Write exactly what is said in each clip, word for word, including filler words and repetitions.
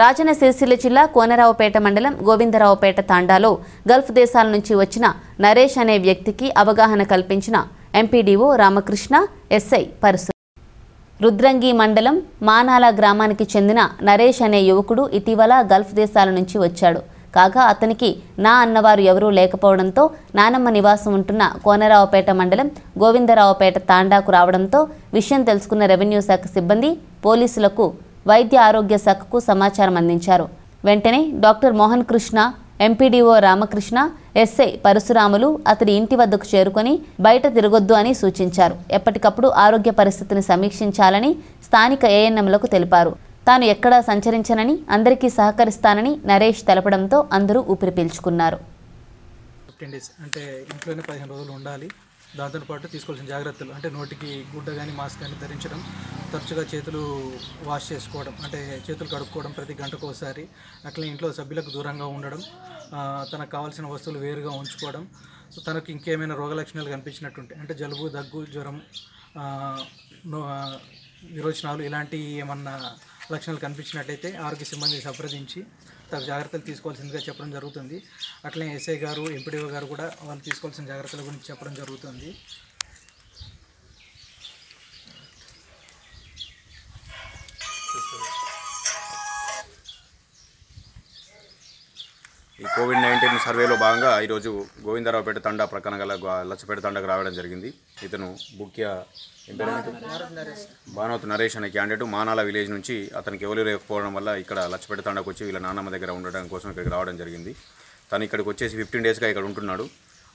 రాజన్న సిరిసిల్ల జిల్లా కోనారావుపేట మండలం గోవిందరావుపేట తాండాలో గల్ఫ్ దేశాల నుంచి వచ్చిన నరేష్ అనే వ్యక్తికి అవగాహన కల్పించిన ఎంపీడీఓ రామకృష్ణ ఎస్ఐ పరసు. రుద్రంగి మండలం మానాల గ్రామానికి చెందిన నరేష్ అనే యువకుడు ఇటీవల గల్ఫ్ దేశాల నుంచి వచ్చాడు. కాగా అతనికి నా అన్నవారు ఎవరూ లేకపోవడంతో నానమ్మ నివాసం ఉంటున్న కోనారావుపేట మండలం గోవిందరావుపేట తాండాకు రావడంతో విషయం తెలుసుకున్న రెవెన్యూ శాఖ సిబ్బంది పోలీసులకు, వైద్య ఆరోగ్య శాఖకు సమాచారం అందించారు. వెంటనే doctor Mohan Krishna, MPDO Ramakrishna, SI Parasuramulu అతడి ఇంటి వద్దకు చేరుకొని బయట తిరగొద్దు అని సూచించారు. ఎప్పటికప్పుడు ఆరోగ్య పరిస్థితిని సమీక్షించాలని స్థానిక ఏఎన్ఎంలకు తెలిపారు. తాను ఎక్కడా సంచరించనని, అందరికీ సహకరిస్తానని నరేష్ తెలపడంతో అందరూ ఊపిరి పీల్చుకున్నారు. ఫిఫ్టీన్ డేస్ అంటే ఇంట్లోనే పదిహేను రోజులు ఉండాలి. దాంతోపాటు తీసుకోవాల్సిన జాగ్రత్తలు అంటే నోటికి గుడ్డ కానీ మాస్క్ కానీ ధరించడం, తరచుగా చేతులు వాష్ చేసుకోవడం అంటే చేతులు కడుక్కోవడం ప్రతి గంటకు ఒకసారి, అట్లే ఇంట్లో సభ్యులకు దూరంగా ఉండడం, తనకు కావాల్సిన వస్తువులు వేరుగా ఉంచుకోవడం, సో తనకు ఇంకేమైనా రోగ లక్షణాలు కనిపించినట్టుంటే అంటే జలుబు, దగ్గు, జ్వరం, విరోచనాలు ఇలాంటి ఏమన్నా లక్షణాలు కనిపించినట్లయితే ఆరోగ్య సిబ్బందిని సంప్రదించి తగు జాగ్రత్తలు తీసుకోవాల్సిందిగా చెప్పడం జరుగుతుంది. అట్లనే ఎస్ఐ గారు, ఎంపీడీఓ గారు కూడా వాళ్ళు తీసుకోవాల్సిన జాగ్రత్తల గురించి చెప్పడం జరుగుతుంది. ఈ కోవిడ్ నైన్టీన్ సర్వేలో భాగంగా ఈరోజు గోవిందరావుపేట తండా ప్రక్కన గల లచ్చపేట తండాకు రావడం జరిగింది. ఇతను ముఖ్య భానోత్ నరేష్ అనే క్యాండిడేట్ మానాల విలేజ్ నుంచి అతనికి ఎవరు లేకపోవడం వల్ల ఇక్కడ లచ్చపేట తండాకు వచ్చి వీళ్ళ నాన్నమ్మ దగ్గర ఉండడం కోసం ఇక్కడికి రావడం జరిగింది. తను ఇక్కడికి వచ్చేసి ఫిఫ్టీన్ డేస్గా ఇక్కడ ఉంటున్నాడు.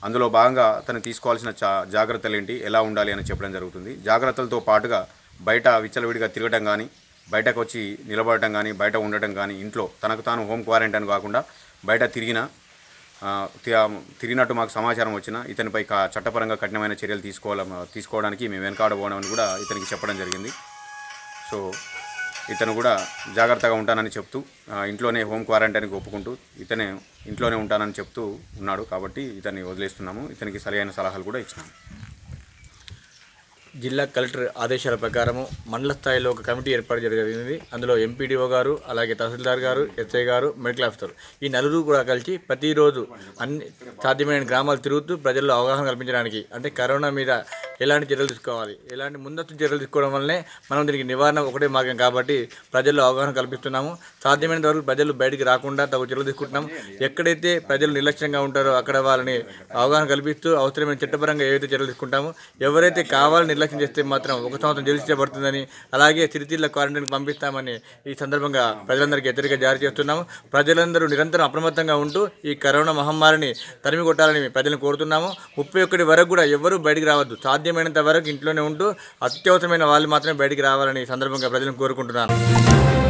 అందులో భాగంగా తను తీసుకోవాల్సిన జాగ్రత్తలు ఏంటి, ఎలా ఉండాలి అని చెప్పడం జరుగుతుంది. జాగ్రత్తలతో పాటుగా బయట విచ్చలవిడిగా తిరగడం కానీ, బయటకు వచ్చి నిలబడటం కానీ, బయట ఉండటం కానీ, ఇంట్లో తనకు తాను హోమ్ క్వారంటైన్ కాకుండా బయట తిరిగినా తిరిగినట్టు మాకు సమాచారం వచ్చినా ఇతనిపై చట్టపరంగా కఠినమైన చర్యలు తీసుకోవాలి తీసుకోవడానికి మేము వెనకాడబోవడం కూడా ఇతనికి చెప్పడం జరిగింది. సో ఇతను కూడా జాగ్రత్తగా ఉంటానని చెప్తూ ఇంట్లోనే హోమ్ క్వారంటైన్కి ఒప్పుకుంటూ ఇతనే ఇంట్లోనే ఉంటానని చెప్తూ ఉన్నాడు. కాబట్టి ఇతన్ని వదిలేస్తున్నాము. ఇతనికి సరైన సలహాలు కూడా ఇచ్చినాము. జిల్లా కలెక్టర్ ఆదేశాల ప్రకారము మండల స్థాయిలో ఒక కమిటీ ఏర్పాటు జరిగింది. అందులో ఎంపీడీఓ గారు, అలాగే తహసీల్దార్ గారు, ఎస్ఐ గారు, మెడికల్ ఆఫీసర్ ఈ నలుగురు కూడా కలిసి ప్రతిరోజు అన్ని సాధ్యమైన గ్రామాలు తిరుగుతూ ప్రజల్లో అవగాహన కల్పించడానికి అంటే కరోనా మీద ఎలాంటి చర్యలు తీసుకోవాలి, ఎలాంటి ముందస్తు చర్యలు తీసుకోవడం వల్లనే మనం దీనికి నివారణ ఒకటే మార్గం. కాబట్టి ప్రజల్లో అవగాహన కల్పిస్తున్నాము. సాధ్యమైనంత వరకు ప్రజలు బయటికి రాకుండా తగు చర్యలు తీసుకుంటున్నాం. ఎక్కడైతే ప్రజలు నిర్లక్ష్యంగా ఉంటారో అక్కడ వాళ్ళని అవగాహన కల్పిస్తూ అవసరమైన చట్టపరంగా ఏవైతే చర్యలు తీసుకుంటామో, ఎవరైతే కావాలని నిర్లక్ష్యం చేస్తే మాత్రం ఒక సంవత్సరం జైలు శిక్ష పడుతుందని, అలాగే సిరిసిల్ల క్వారంటైన్కి పంపిస్తామని ఈ సందర్భంగా ప్రజలందరికీ హెచ్చరిక జారీ చేస్తున్నాము. ప్రజలందరూ నిరంతరం అప్రమత్తంగా ఉంటూ ఈ కరోనా మహమ్మారిని తరిమి కొట్టాలని ప్రజలను కోరుతున్నాము. ముప్పై ఒకటి వరకు కూడా ఎవరూ బయటికి రావద్దు. సాధ్యమైనంత వరకు ఇంట్లోనే ఉంటూ అత్యవసరమైన వాళ్ళు మాత్రమే బయటికి రావాలని సందర్భంగా ప్రజలను కోరుకుంటున్నాను.